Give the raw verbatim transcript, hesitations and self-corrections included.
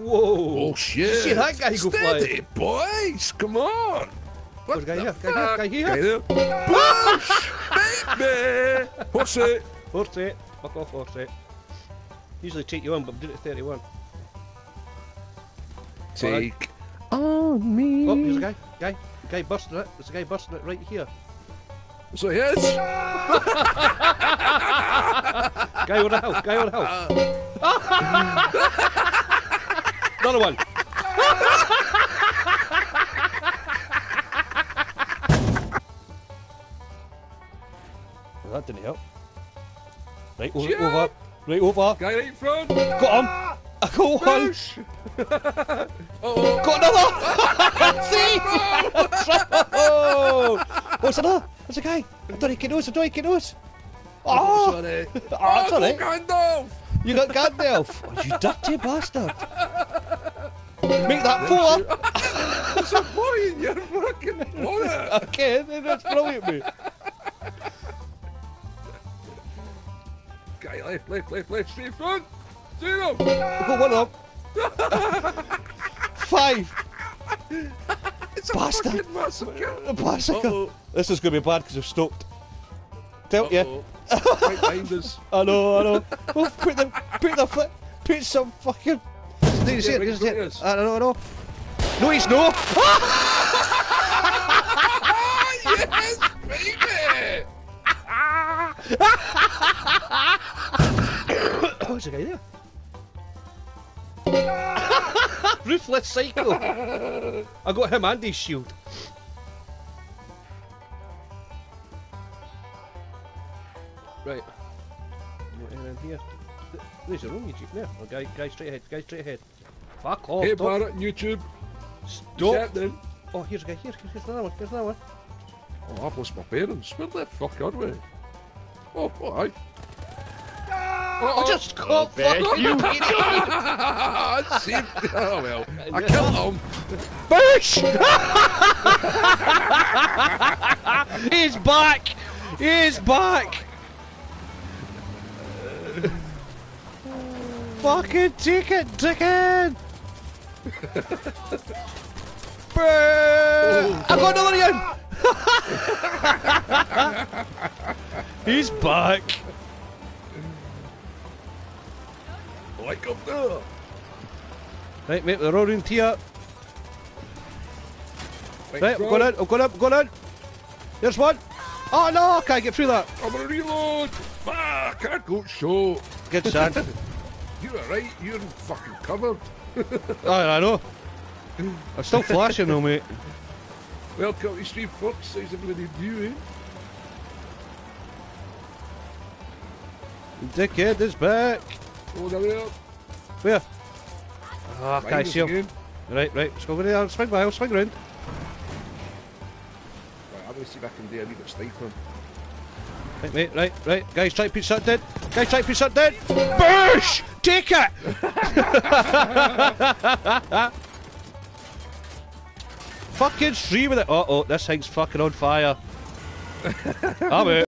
Whoa! Oh shit! Shit, that guy go fly. Steady, boys! Come on! What guy here? Guy here? Guy here? Push! Baby! Horse it! Horse it! Fuck off, horse it! Usually take you on, but I'm doing it at thirty-one. Take on me! Oh, there's a guy! Guy! Guy busting it! There's a guy busting it right here! So he is! Guy on the hill! Guy on the hill! Another one! Well, that didn't help. Right over, over, right over. Guy right in front! Got him! I got one! uh oh! Got another! See! Oh! What's another? There's a guy! I don't think he knows, I don't think he knows! Oh! Sorry! Oh, that's alright! Gandalf! You got Gandalf! Oh, you dirty bastard! Make that four! It's a point, you're fucking on it! Okay, that's brilliant, mate. Guy left, left, left, left, straight front! Zero! I've got one up! Five! It's a bastard. Fucking massacre! A massacre! Uh -oh. This is going to be bad because I've stopped. Tell uh -oh. you. Right behind us. I know, I know. Oh, put the, put the, put, put some fucking... Did you see it? Did you see it? I don't know, I know. No, he's no! Yes, baby! Oh, there's a guy there. Ruthless Psycho! I got him and his shield. Right. What in here? There's a room you keep there. Oh, guy, guy straight ahead, guy straight ahead. Fuck off. Hey, Barrett, YouTube. Stop. Then. Oh, here's a guy, here, here's another one, here's another one. Oh, I've lost my parents. Where the fuck are we? Oh, oh, aye. Oh, oh, I just can't oh, fuck off, you idiot! I saved Oh, well. I killed him. Bush! He's back! He's back! Fucking ticket, ticket! Oh, I got another one! He's back! Like up there! Right, mate, they're all in tier. Right, right I'm going in, I'm going up, I'm going in! There's one! Oh no, I can't get through that! I'm gonna reload! Ah, I can't go show! Good son. You're right, you're fucking covered. Oh, I know. I'm still flashing though, mate. Welcome to Stream Fox, says a bloody view, eh? Dickhead is back! Oh, there we are. Where? Ah, oh, can't see him. Right, right, let's go over there, I'll swing by, I'll swing round. Right, I'm gonna see if I can do a wee bit of sniping. Right, mate, right, right. Guys, try to piece that dead. Guys, try to piece that dead. Boosh! Take it! Fucking stream with it. Uh oh, this thing's fucking on fire. I'm out.